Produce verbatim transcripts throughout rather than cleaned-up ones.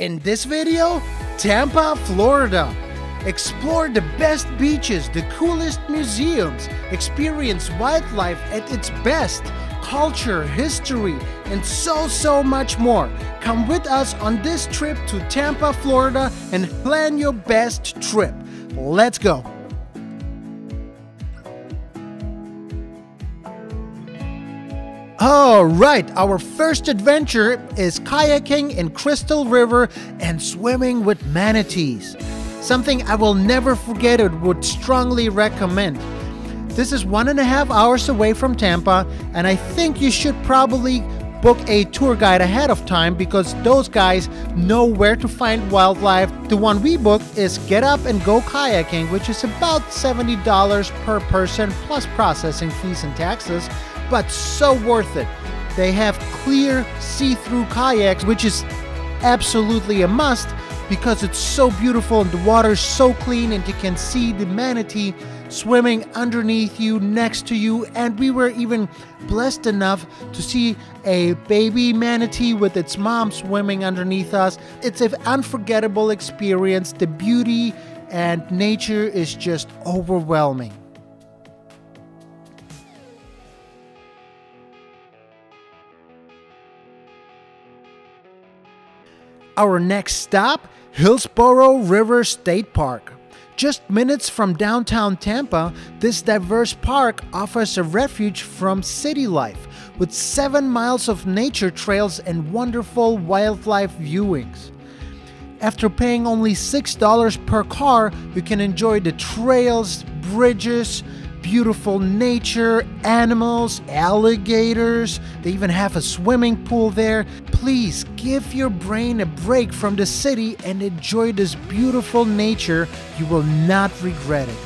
In this video, Tampa, Florida. Explore the best beaches, the coolest museums, experience wildlife at its best, culture, history, and so, so much more. Come with us on this trip to Tampa, Florida, and plan your best trip. Let's go. All right, our first adventure is kayaking in Crystal River and swimming with manatees. Something I will never forget and would strongly recommend. This is one and a half hours away from Tampa, and I think you should probably book a tour guide ahead of time because those guys know where to find wildlife. The one we booked is Get Up and Go Kayaking, which is about seventy dollars per person plus processing fees and taxes. But so worth it. They have clear see-through kayaks, which is absolutely a must because it's so beautiful and the water's so clean and you can see the manatee swimming underneath you, next to you. And we were even blessed enough to see a baby manatee with its mom swimming underneath us. It's an unforgettable experience. The beauty and nature is just overwhelming. Our next stop, Hillsborough River State Park. Just minutes from downtown Tampa, this diverse park offers a refuge from city life with seven miles of nature trails and wonderful wildlife viewings. After paying only six dollars per car, you can enjoy the trails, bridges, beautiful nature, animals, alligators. They even have a swimming pool there. Please give your brain a break from the city and enjoy this beautiful nature. You will not regret it.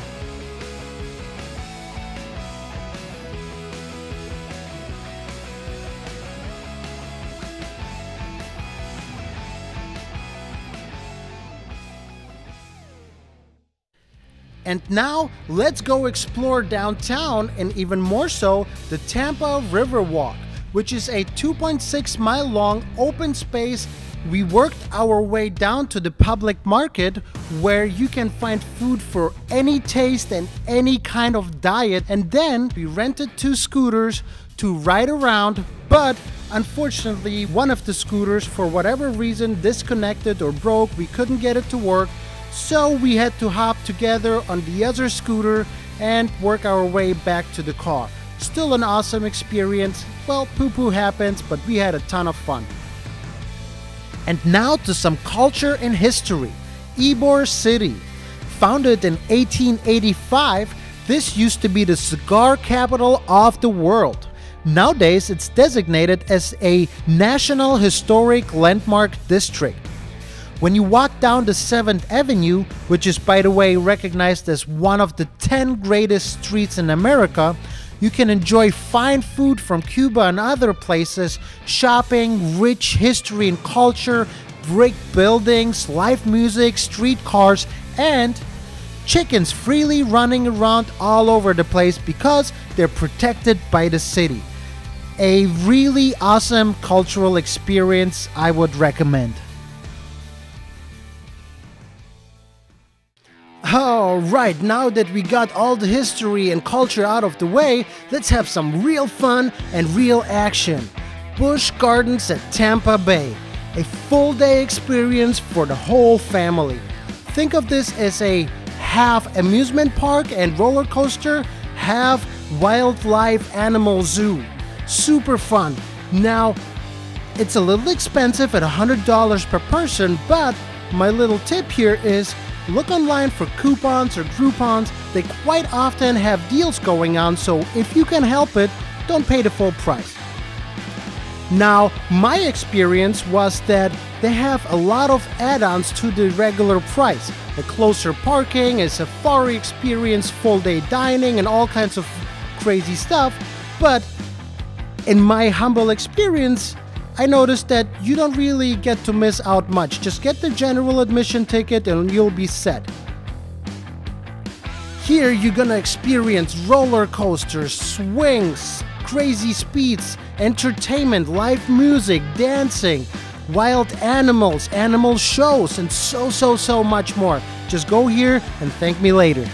And now, let's go explore downtown and even more so, the Tampa Riverwalk, which is a two point six mile long open space. We worked our way down to the public market where you can find food for any taste and any kind of diet. And then we rented two scooters to ride around, but unfortunately, one of the scooters, for whatever reason, disconnected or broke. We couldn't get it to work. So we had to hop together on the other scooter and work our way back to the car. Still an awesome experience. Well, poo-poo happens, but we had a ton of fun. And now to some culture and history. Ybor City. Founded in eighteen eighty-five, this used to be the cigar capital of the world. Nowadays, it's designated as a National Historic Landmark District. When you walk down the seventh Avenue, which is by the way recognized as one of the ten greatest streets in America, you can enjoy fine food from Cuba and other places, shopping, rich history and culture, brick buildings, live music, streetcars, and chickens freely running around all over the place because they're protected by the city. A really awesome cultural experience I would recommend. All right, now that we got all the history and culture out of the way, let's have some real fun and real action. Busch Gardens at Tampa Bay, a full day experience for the whole family. Think of this as a half amusement park and roller coaster, half wildlife animal zoo. Super fun. Now, it's a little expensive at one hundred dollars per person, but my little tip here is look online for coupons or Groupons. They quite often have deals going on, so if you can help it, don't pay the full price. Now, my experience was that they have a lot of add-ons to the regular price. A closer parking, a safari experience, full-day dining, and all kinds of crazy stuff. But in my humble experience, I noticed that you don't really get to miss out much. Just get the general admission ticket and you'll be set. Here you're gonna experience roller coasters, swings, crazy speeds, entertainment, live music, dancing, wild animals, animal shows, and so, so, so much more. Just go here and thank me later.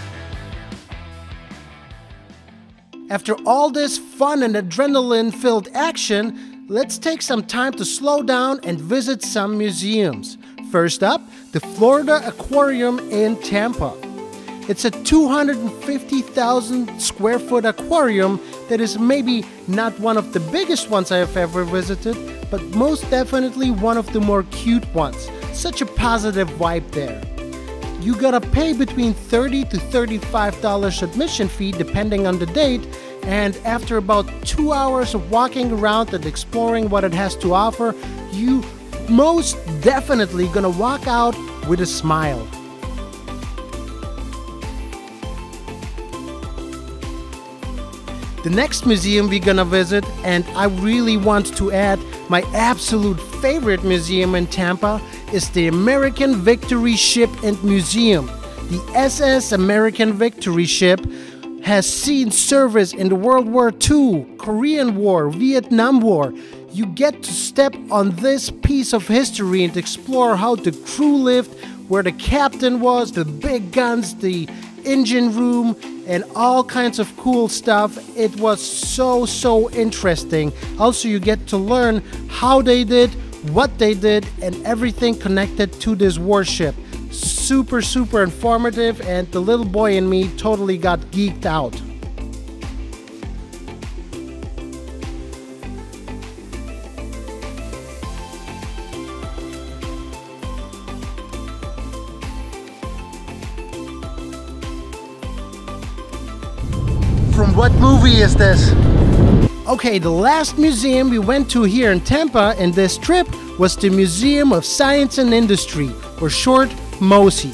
After all this fun and adrenaline-filled action, let's take some time to slow down and visit some museums. First up, the Florida Aquarium in Tampa. It's a two hundred fifty thousand square foot aquarium that is maybe not one of the biggest ones I have ever visited, but most definitely one of the more cute ones. Such a positive vibe there. You gotta pay between thirty to thirty-five dollars admission fee depending on the date, and after about two hours of walking around and exploring what it has to offer, you most definitely gonna walk out with a smile. The next museum we're gonna visit, and I really want to add my absolute favorite museum in Tampa, is the American Victory Ship and Museum. The S S American Victory Ship has seen service in the World War Two, Korean War, Vietnam War. You get to step on this piece of history and explore how the crew lived, where the captain was, the big guns, the engine room, and all kinds of cool stuff. It was so, so interesting. Also, you get to learn how they did, what they did, and everything connected to this warship. Super, super informative, and the little boy in me totally got geeked out. From what movie is this? Okay, the last museum we went to here in Tampa in this trip was the Museum of Science and Industry, or short, MOSI.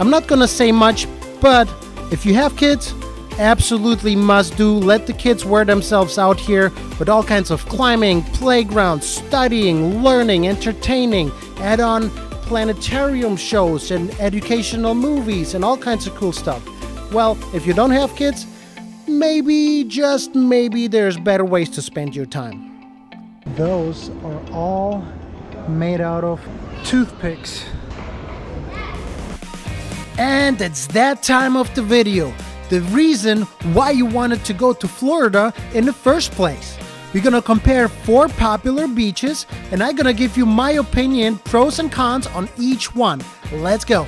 I'm not gonna say much, but if you have kids, absolutely must do. Let the kids wear themselves out here with all kinds of climbing, playgrounds, studying, learning, entertaining, add on planetarium shows and educational movies and all kinds of cool stuff. Well, if you don't have kids, maybe, just maybe, there's better ways to spend your time. Those are all made out of toothpicks. And it's that time of the video. The reason why you wanted to go to Florida in the first place. We're gonna compare four popular beaches, and I'm gonna give you my opinion, pros and cons on each one. Let's go.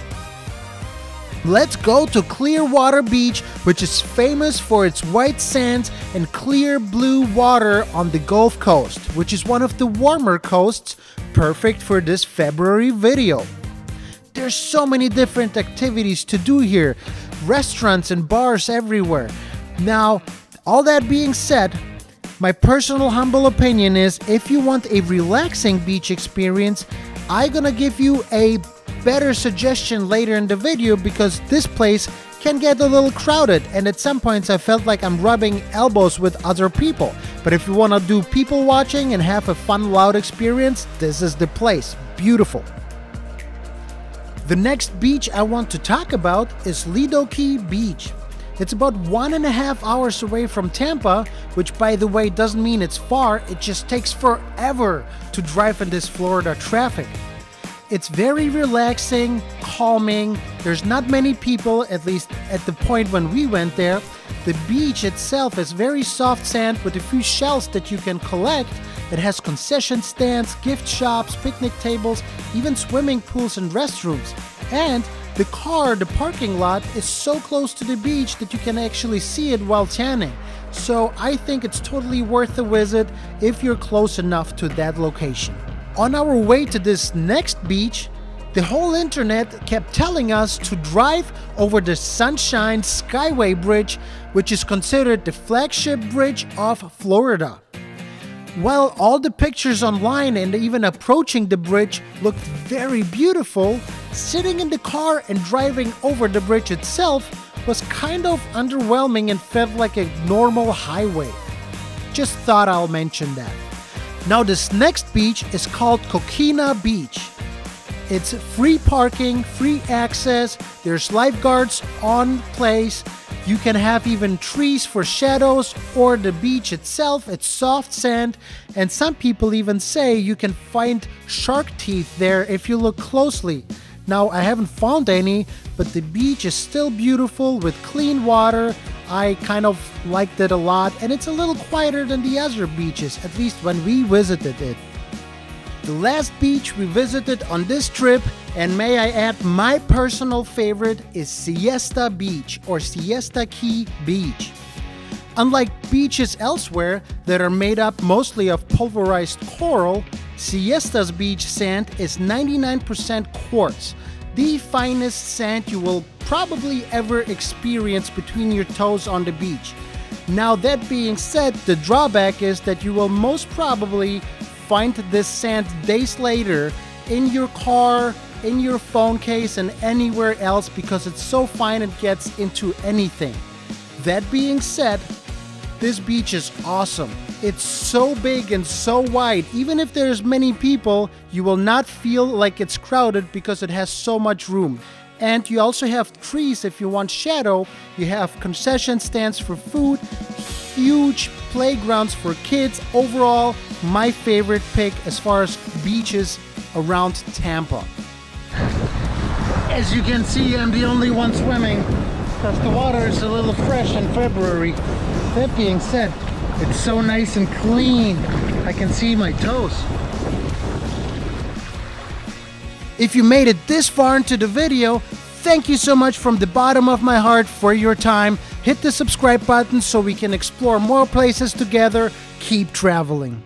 Let's go to Clearwater Beach, which is famous for its white sands and clear blue water on the Gulf Coast, which is one of the warmer coasts, perfect for this February video. There's so many different activities to do here, restaurants and bars everywhere. Now, all that being said, my personal humble opinion is if you want a relaxing beach experience, I'm gonna give you a better suggestion later in the video, because this place can get a little crowded, and at some points I felt like I'm rubbing elbows with other people. But if you want to do people watching and have a fun, loud experience, this is the place. Beautiful. The next beach I want to talk about is Lido Key Beach. It's about one and a half hours away from Tampa, which, by the way, doesn't mean it's far. It just takes forever to drive in this Florida traffic. It's very relaxing, calming. There's not many people, at least at the point when we went there. The beach itself is very soft sand with a few shells that you can collect. It has concession stands, gift shops, picnic tables, even swimming pools and restrooms. And the car, the parking lot, is so close to the beach that you can actually see it while tanning. So I think it's totally worth a visit if you're close enough to that location. On our way to this next beach, the whole internet kept telling us to drive over the Sunshine Skyway Bridge, which is considered the flagship bridge of Florida. While all the pictures online and even approaching the bridge looked very beautiful, sitting in the car and driving over the bridge itself was kind of underwhelming and felt like a normal highway. Just thought I'll mention that. Now, this next beach is called Coquina Beach. It's free parking, free access, there's lifeguards on place, You can have even trees for shadows or the beach itself, it's soft sand, and some people even say you can find shark teeth there if you look closely. Now, I haven't found any, but the beach is still beautiful with clean water. I kind of liked it a lot, and it's a little quieter than the other beaches, at least when we visited it. The last beach we visited on this trip, and may I add my personal favorite, is Siesta Beach or Siesta Key Beach. Unlike beaches elsewhere that are made up mostly of pulverized coral, Siesta's beach sand is ninety-nine percent quartz, the finest sand you will probably ever experience between your toes on the beach. Now, that being said, the drawback is that you will most probably find this sand days later in your car, in your phone case, and anywhere else because it's so fine it gets into anything. That being said, this beach is awesome. It's so big and so wide. Even if there's many people, you will not feel like it's crowded because it has so much room. And you also have trees if you want shadow. You have concession stands for food, huge playgrounds for kids. Overall, my favorite pick as far as beaches around Tampa. As you can see, I'm the only one swimming because the water is a little fresh in February. That being said, it's so nice and clean. I can see my toes. If you made it this far into the video, thank you so much from the bottom of my heart for your time. Hit the subscribe button so we can explore more places together. Keep traveling.